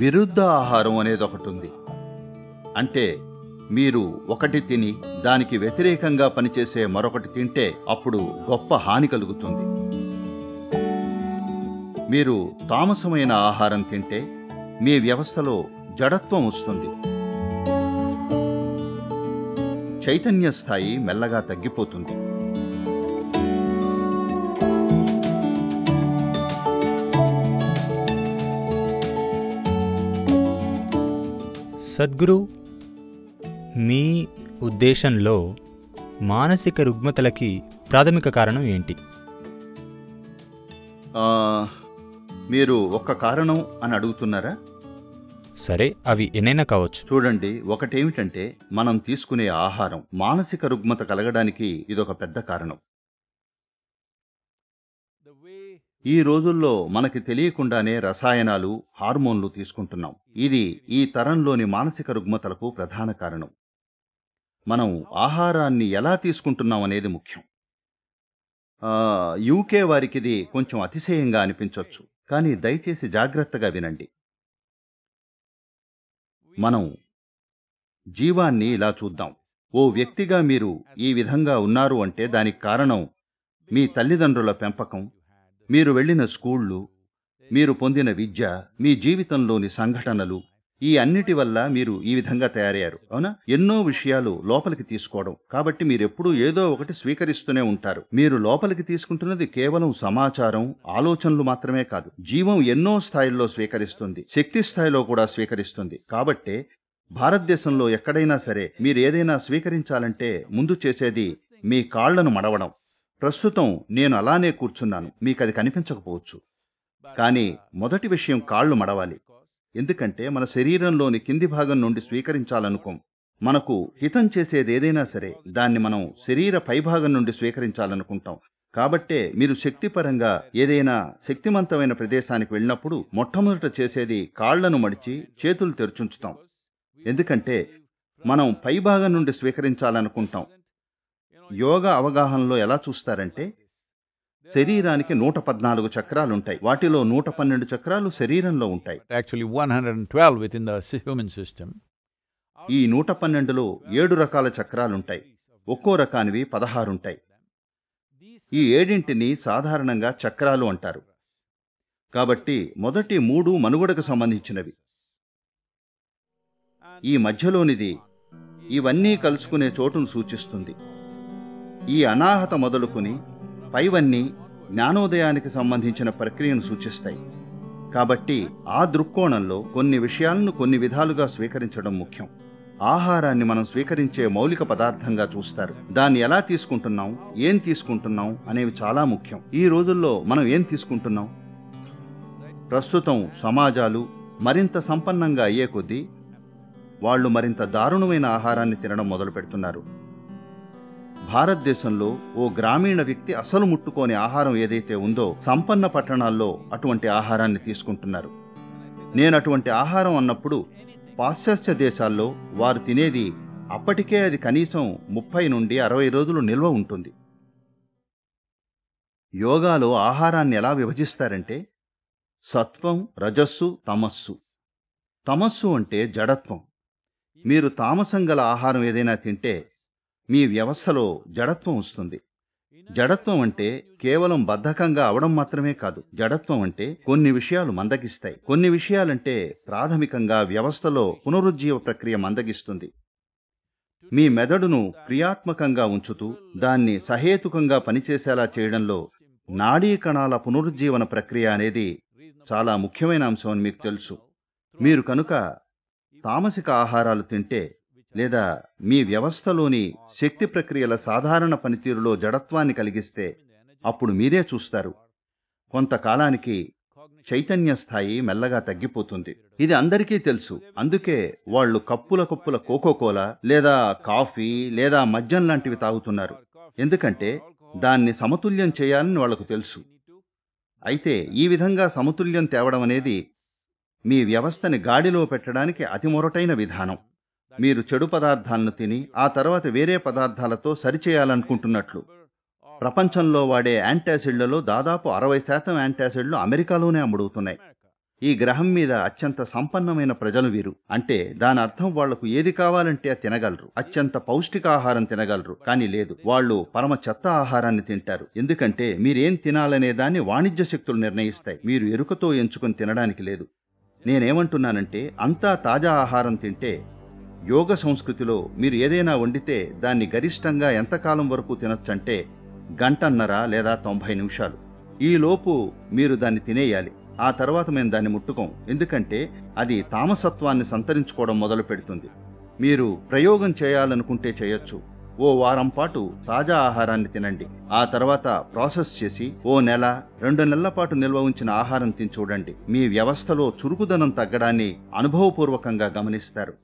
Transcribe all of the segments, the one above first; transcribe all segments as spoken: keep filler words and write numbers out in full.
విరుద్ధ ఆహారం అనేది ఒకటి ఉంది. అంటే మీరు ఒకటి తిని దానికి వ్యతిరేకంగా పనిచేసే మరొకటి తింటే అప్పుడు గొప్ప హాని కలుగుతుంది. మీరు తామసమైన ఆహారం తింటే మీ వ్యవస్థలో జడత్వం వస్తుంది. చైతన్య స్థాయి మెల్లగా తగ్గిపోతుంది. సద్గురు, మీ ఉద్దేశంలో మానసిక రుగ్మతలకి ప్రాథమిక కారణం ఏంటి? మీరు ఒక్క కారణం అని అడుగుతున్నారా? సరే, అవి ఎన్నైనా కావచ్చు. చూడండి, ఒకటేమిటంటే మనం తీసుకునే ఆహారం. మానసిక రుగ్మత కలగడానికి ఇదొక పెద్ద కారణం. ఈ రోజుల్లో మనకి తెలియకుండానే రసాయనాలు, హార్మోన్లు తీసుకుంటున్నాం. ఇది ఈ తరంలోని మానసిక రుగ్మతలకు ప్రధాన కారణం. మనం ఆహారాన్ని ఎలా తీసుకుంటున్నాం అనేది ముఖ్యం. యూకే వారికి ఇది కొంచెం అతిశయంగా అనిపించవచ్చు, కానీ దయచేసి జాగ్రత్తగా వినండి. మనం జీవాన్ని ఇలా చూద్దాం. ఓ వ్యక్తిగా మీరు ఈ విధంగా ఉన్నారు అంటే దానికి కారణం మీ తల్లిదండ్రుల పెంపకం, మీరు వెళ్ళిన స్కూళ్ళు, మీరు పొందిన విద్య, మీ జీవితంలోని సంఘటనలు, ఈ అన్నిటి వల్ల మీరు ఈ విధంగా తయారయ్యారు. అవునా? ఎన్నో విషయాలు లోపలికి తీసుకోవడం. కాబట్టి మీరెప్పుడూ ఏదో ఒకటి స్వీకరిస్తూనే ఉంటారు. మీరు లోపలికి తీసుకుంటున్నది కేవలం సమాచారం, ఆలోచనలు మాత్రమే కాదు. జీవం ఎన్నో స్థాయిల్లో స్వీకరిస్తుంది, శక్తి స్థాయిలో కూడా స్వీకరిస్తుంది. కాబట్టే భారతదేశంలో ఎక్కడైనా సరే మీరు ఏదైనా స్వీకరించాలంటే ముందు చేసేది మీ కాళ్లను మడవడం. ప్రస్తుతం నేను అలానే కూర్చున్నాను, మీకది కనిపించకపోవచ్చు. కానీ మొదటి విషయం కాళ్ళు మడవాలి. ఎందుకంటే మన శరీరంలోని కింది భాగం నుండి స్వీకరించాలనుకోం. మనకు హితం చేసేది ఏదైనా సరే దాన్ని మనం శరీర పైభాగం నుండి స్వీకరించాలనుకుంటాం. కాబట్టే మీరు శక్తిపరంగా ఏదైనా శక్తిమంతమైన ప్రదేశానికి వెళ్ళినప్పుడు మొట్టమొదట చేసేది కాళ్లను మడిచి చేతులు తెరుచుంచుతాం. ఎందుకంటే మనం పైభాగం నుండి స్వీకరించాలనుకుంటాం. యోగా అవగాహనలో ఎలా చూస్తారంటే శరీరానికి నూట పద్నాలుగు చక్రాలుంటాయి. వాటిలో నూట పన్నెండు చక్రాలు శరీరంలో ఉంటాయి. ఈ నూట పన్నెండులో ఏడు రకాల చక్రాలుంటాయి. ఒక్కో రకానివి పదహారుంటాయి. ఈ ఏడింటిని సాధారణంగా చక్రాలు అంటారు. కాబట్టి మొదటి మూడు మనుగడకు సంబంధించినవి, ఈ మధ్యలోనిది ఇవన్నీ కలుసుకునే చోటును సూచిస్తుంది. ఈ అనాహత మొదలుకుని పైవన్నీ జ్ఞానోదయానికి సంబంధించిన ప్రక్రియను సూచిస్తాయి. కాబట్టి ఆ దృక్కోణంలో కొన్ని విషయాలను కొన్ని విధాలుగా స్వీకరించడం ముఖ్యం. ఆహారాన్ని మనం స్వీకరించే మౌలిక పదార్థంగా చూస్తారు. దాన్ని ఎలా తీసుకుంటున్నాం, ఏం తీసుకుంటున్నాం అనేవి చాలా ముఖ్యం. ఈ రోజుల్లో మనం ఏం తీసుకుంటున్నాం? ప్రస్తుతం సమాజాలు మరింత సంపన్నంగా అయ్యే కొద్దీ వాళ్ళు మరింత దారుణమైన ఆహారాన్ని తినడం మొదలు పెడుతున్నారు. భారతదేశంలో ఓ గ్రామీణ వ్యక్తి అసలు ముట్టుకోని ఆహారం ఏదైతే ఉందో సంపన్న పట్టణాల్లో అటువంటి ఆహారాన్ని తీసుకుంటున్నారు. నేను అటువంటి ఆహారం అన్నప్పుడు పాశ్చాత్య దేశాల్లో వారు తినేది అప్పటికే అది కనీసం ముప్పై నుండి అరవై రోజులు నిల్వ ఉంటుంది. యోగాలో ఆహారాన్ని ఎలా విభజిస్తారంటే సత్వం, రజస్సు, తమస్సు. తమస్సు అంటే జడత్వం. మీరు తామసం గల ఆహారం ఏదైనా తింటే మీ వ్యవస్థలో జడత్వం వస్తుంది. జడత్వం అంటే కేవలం బద్ధకంగా అవడం మాత్రమే కాదు. జడత్వం అంటే కొన్ని విషయాలు మందగిస్తాయి. కొన్ని విషయాలంటే ప్రాథమికంగా వ్యవస్థలో పునరుజ్జీవ ప్రక్రియ మందగిస్తుంది. మీ మెదడును క్రియాత్మకంగా ఉంచుతూ దాన్ని సహేతుకంగా పనిచేసేలా చేయడంలో నాడీ కణాల పునరుజ్జీవన ప్రక్రియ అనేది చాలా ముఖ్యమైన అంశం అని మీకు తెలుసు. మీరు కనుక తామసిక ఆహారాలు తింటే లేదా మీ వ్యవస్థలోని శక్తి ప్రక్రియల సాధారణ పనితీరులో జడత్వాన్ని కలిగిస్తే అప్పుడు మీరే చూస్తారు కొంతకాలానికి చైతన్య స్థాయి మెల్లగా తగ్గిపోతుంది. ఇది అందరికీ తెలుసు. అందుకే వాళ్ళు కప్పుల కప్పుల కోకోకోలా లేదా కాఫీ లేదా మద్యం లాంటివి తాగుతున్నారు. ఎందుకంటే దాన్ని సమతుల్యం చేయాలని వాళ్లకు తెలుసు. అయితే ఈ విధంగా సమతుల్యం తేవడం అనేది మీ వ్యవస్థని గాడిలో పెట్టడానికి అతి మొరటైన విధానం. మీరు చెడు పదార్థాలను తిని ఆ తర్వాత వేరే పదార్థాలతో సరిచేయాలనుకుంటున్నట్లు. ప్రపంచంలో వాడే యాంటాసిడ్లలో దాదాపు అరవై శాతం యాంటాసిడ్లు అమెరికాలోనే అమ్ముడుతున్నాయి. ఈ గ్రహం మీద అత్యంత సంపన్నమైన ప్రజలు వీరు. అంటే దాని అర్థం వాళ్లకు ఏది కావాలంటే అది తినగలరు, అత్యంత పౌష్టికాహారం తినగలరు. కానీ లేదు, వాళ్ళు పరమ చెత్త ఆహారాన్ని తింటారు. ఎందుకంటే మీరేం తినాలనే దాన్ని వాణిజ్య శక్తులు నిర్ణయిస్తాయి, మీరు ఎరుకతో ఎంచుకుని తినడానికి లేదు. నేనేమంటున్నానంటే అంతా తాజా ఆహారం తింటే, యోగ సంస్కృతిలో మీరు ఏదైనా వండితే దాన్ని గరిష్టంగా ఎంతకాలం వరకు తినొచ్చంటే గంటన్నర లేదా తొంభై నిమిషాలు. ఈలోపు మీరు దాన్ని తినేయాలి. ఆ తర్వాత మేము దాన్ని ముట్టుకోం, ఎందుకంటే అది తామసత్వాన్ని సంతరించుకోవడం మొదలు పెడుతుంది. మీరు ప్రయోగం చేయాలనుకుంటే చేయొచ్చు. ఓ వారం పాటు తాజా ఆహారాన్ని తినండి, ఆ తర్వాత ప్రాసెస్ చేసి ఓ నెల రెండు నెలల పాటు నిల్వ ఉంచిన ఆహారం తిని చూడండి. మీ వ్యవస్థలో చురుకుదనం తగ్గడాన్ని అనుభవపూర్వకంగా గమనిస్తారు.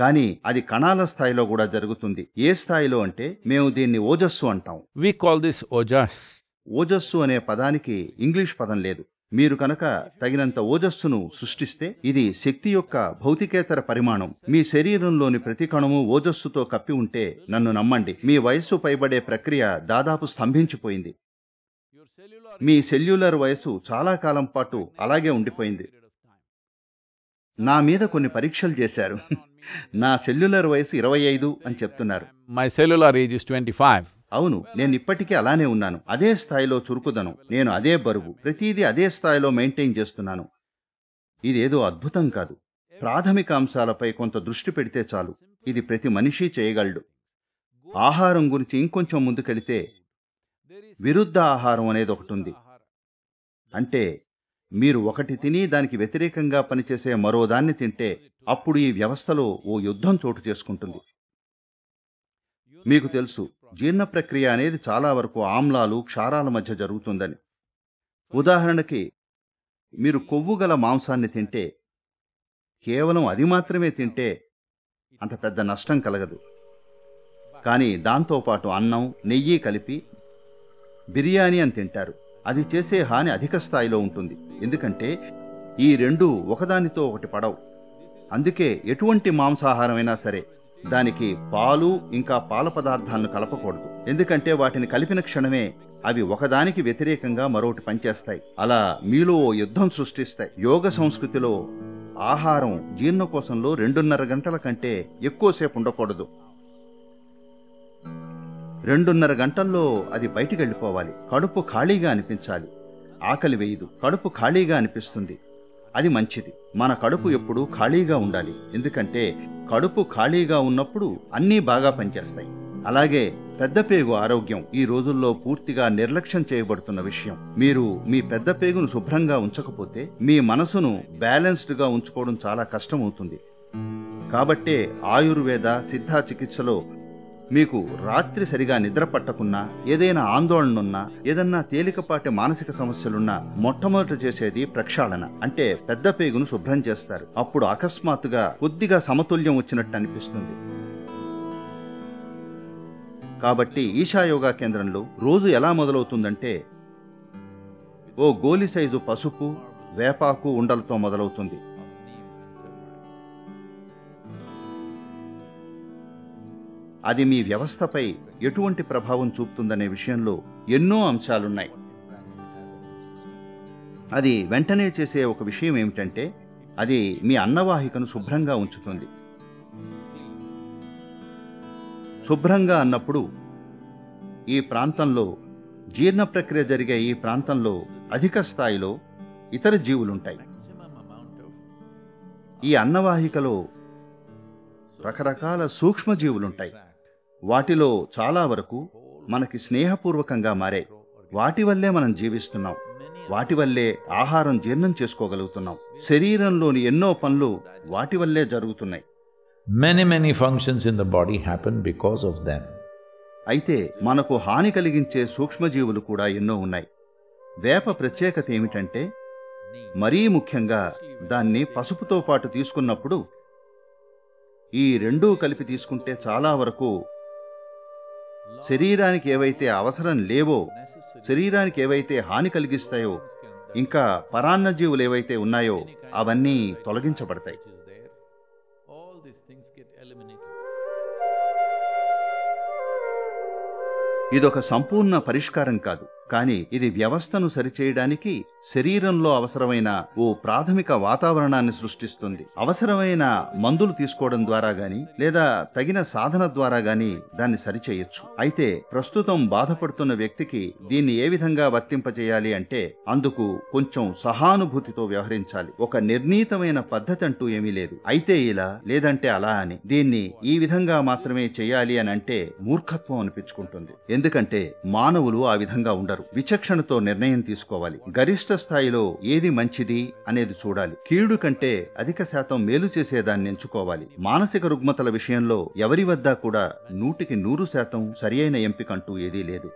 కానీ అది కణాల స్థాయిలో కూడా జరుగుతుంది. ఏ స్థాయిలో అంటే మేము దీన్ని ఓజస్సు అంటాం. We call this Ojas. ఓజస్సు అనే పదానికి ఇంగ్లీష్ పదం లేదు. మీరు కనుక తగినంత ఓజస్సును సృష్టిస్తే ఇది శక్తి యొక్క భౌతికేతర పరిమాణం. మీ శరీరంలోని ప్రతి కణము ఓజస్సుతో కప్పి ఉంటే నన్ను నమ్మండి, మీ వయస్సు పైబడే ప్రక్రియ దాదాపు స్తంభించిపోయింది. మీ సెల్యులర్ వయస్సు చాలా కాలం పాటు అలాగే ఉండిపోయింది. నా మీద కొన్ని పరీక్షలు చేశారు. నా సెల్యులర్ వయసు ఇరవై ఐదు అని చెప్తున్నారు. My cellular age is twenty five. అవును, నేను ఇప్పటికీ అలానే ఉన్నాను. అదే స్థాయిలో చురుకుదనం, నేను అదే బరువు, ప్రతిదీ అదే స్థాయిలో మెయింటైన్ చేస్తున్నాను. ఇదేదో అద్భుతం కాదు. ప్రాథమిక అంశాలపై కొంత దృష్టి పెడితే చాలు, ఇది ప్రతి మనిషి చేయగలడు. ఆహారం గురించి ఇంకొంచెం ముందుకెళితే విరుద్ధ ఆహారం అనేది ఒకటి ఉంది. అంటే మీరు ఒకటి తిని దానికి వ్యతిరేకంగా పనిచేసే మరో దాన్ని తింటే అప్పుడు ఈ వ్యవస్థలో ఓ యుద్ధం చోటు చేసుకుంటుంది. మీకు తెలుసు, జీర్ణ ప్రక్రియ అనేది చాలా వరకు ఆమ్లాలు క్షారాల మధ్య జరుగుతుందని. ఉదాహరణకి మీరు కొవ్వు గల మాంసాన్ని తింటే, కేవలం అది మాత్రమే తింటే అంత పెద్ద నష్టం కలగదు. కానీ దాంతోపాటు అన్నం నెయ్యి కలిపి బిర్యానీ అని తింటారు. అది చేసే హాని అధిక స్థాయిలో ఉంటుంది, ఎందుకంటే ఈ రెండు ఒకదానితో ఒకటి పడవు. అందుకే ఎటువంటి మాంసాహారమైనా సరే దానికి పాలు ఇంకా పాల పదార్థాలను కలపకూడదు, ఎందుకంటే వాటిని కలిపిన క్షణమే అవి ఒకదానికి వ్యతిరేకంగా మరొకటి పనిచేస్తాయి. అలా మీలో యుద్ధం సృష్టిస్తాయి. యోగ సంస్కృతిలో ఆహారం జీర్ణకోశంలో రెండున్నర గంటల కంటే ఎక్కువసేపు ఉండకూడదు. రెండున్నర గంటల్లో అది బయటికి వెళ్ళిపోవాలి. కడుపు ఖాళీగా అనిపించాలి. ఆకలి వేయదు, కడుపు ఖాళీగా అనిపిస్తుంది, అది మంచిది. మన కడుపు ఎప్పుడు ఖాళీగా ఉండాలి, ఎందుకంటే కడుపు ఖాళీగా ఉన్నప్పుడు అన్నీ బాగా పనిచేస్తాయి. అలాగే పెద్ద పేగు ఆరోగ్యం ఈ రోజుల్లో పూర్తిగా నిర్లక్ష్యం చేయబడుతున్న విషయం. మీరు మీ పెద్ద పేగును శుభ్రంగా ఉంచకపోతే మీ మనసును బ్యాలెన్స్డ్గా ఉంచుకోవడం చాలా కష్టమవుతుంది. కాబట్టే ఆయుర్వేద సిద్ధ చికిత్సలో మీకు రాత్రి సరిగా నిద్ర పట్టకున్నా, ఏదైనా ఆందోళనన్నా, ఏదన్నా తేలికపాటి మానసిక సమస్యలున్నా మొట్టమొదట చేసేది ప్రక్షాళన, అంటే పెద్ద పేగును శుభ్రం చేస్తారు. అప్పుడు అకస్మాత్తుగా కొద్దిగా సమతుల్యం వచ్చినట్టు అనిపిస్తుంది. కాబట్టి ఈశా యోగా కేంద్రంలో రోజు ఎలా మొదలవుతుందంటే ఓ గోలి సైజు పసుపు వేపాకు ఉండలతో మొదలవుతుంది. అది మీ వ్యవస్థపై ఎటువంటి ప్రభావం చూపుతుందనే విషయంలో ఎన్నో అంశాలున్నాయి. అది వెంటనే చేసే ఒక విషయం ఏమిటంటే అది మీ అన్నవాహికను శుభ్రంగా ఉంచుతుంది. శుభ్రంగా అన్నప్పుడు ఈ ప్రాంతంలో జీర్ణ ప్రక్రియ జరిగే ఈ ప్రాంతంలో అధిక స్థాయిలో ఇతర జీవులుంటాయి. ఈ అన్నవాహికలో రకరకాల సూక్ష్మజీవులుంటాయి. వాటిలో చాలా వరకు మనకి స్నేహపూర్వకంగా మారాయి. వాటి వల్లే మనం జీవిస్తున్నాం, వాటి వల్లే ఆహారం జీర్ణం చేసుకోగలుగుతున్నాం. శరీరంలోని ఎన్నో పనులు వాటి వల్లే జరుగుతున్నాయి. many many functions in the body happen because of them. అయితే మనకు హాని కలిగించే సూక్ష్మజీవులు కూడా ఎన్నో ఉన్నాయి. వేప ప్రత్యేకత ఏమిటంటే మరీ ముఖ్యంగా దాన్ని పసుపుతో పాటు తీసుకున్నప్పుడు, ఈ రెండూ కలిపి తీసుకుంటే చాలా వరకు శరీరానికి ఏవైతే అవసరం లేవో, శరీరానికి ఏవైతే హాని కలిగిస్తాయో, ఇంకా పరాన్నజీవులు ఏవైతే ఉన్నాయో అవన్నీ తొలగించబడతాయి. ఇదొక సంపూర్ణ పరిష్కారం కాదు, కానీ ఇది వ్యవస్థను సరిచేయడానికి శరీరంలో అవసరమైన ఓ ప్రాథమిక వాతావరణాన్ని సృష్టిస్తుంది. అవసరమైన మందులు తీసుకోవడం ద్వారా గాని లేదా తగిన సాధన ద్వారా గాని దాన్ని సరిచేయొచ్చు. అయితే ప్రస్తుతం బాధపడుతున్న వ్యక్తికి దీన్ని ఏ విధంగా వర్తింపజేయాలి అంటే అందుకు కొంచెం సహానుభూతితో వ్యవహరించాలి. ఒక నిర్ణీతమైన పద్ధతి అంటూ ఏమీ లేదు. అయితే ఇలా లేదంటే అలా అని దీన్ని ఈ విధంగా మాత్రమే చేయాలి అని అంటే మూర్ఖత్వం అనిపించుకుంటుంది. ఎందుకంటే మానవులు ఆ విధంగా ఉండరు. విచక్షణతో నిర్ణయం తీసుకోవాలి. గరిష్ట స్థాయిలో ఏది మంచిది అనేది చూడాలి. కీడు కంటే అధిక శాతం మేలు చేసేదాన్ని ఎంచుకోవాలి. మానసిక రుగ్మతల విషయంలో ఎవరి వద్ద కూడా నూటికి నూరు శాతం సరియైన ఎంపిక అంటూ ఏదీ లేదు.